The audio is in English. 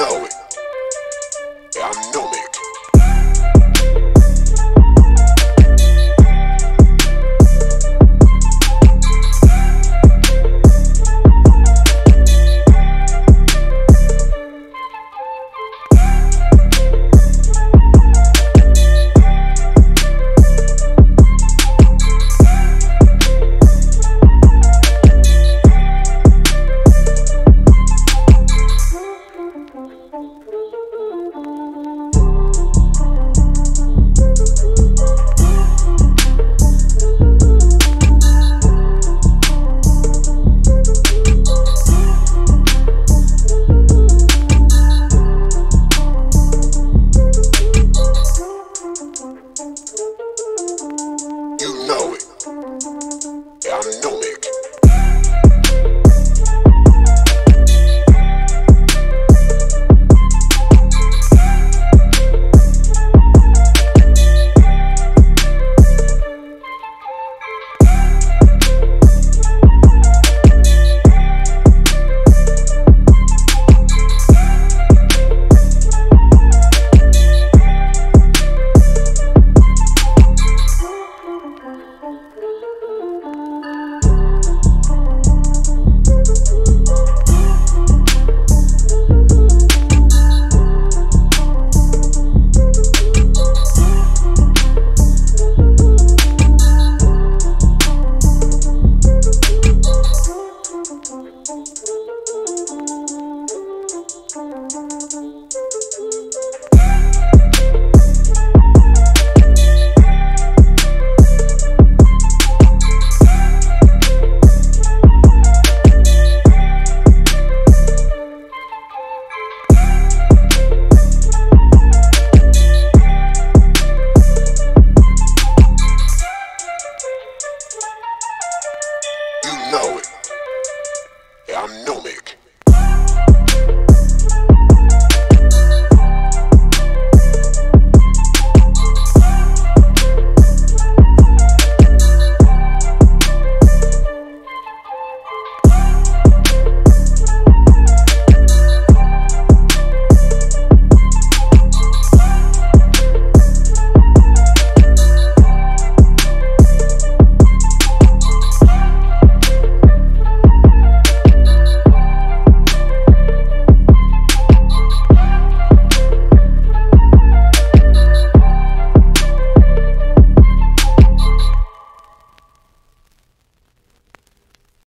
know it.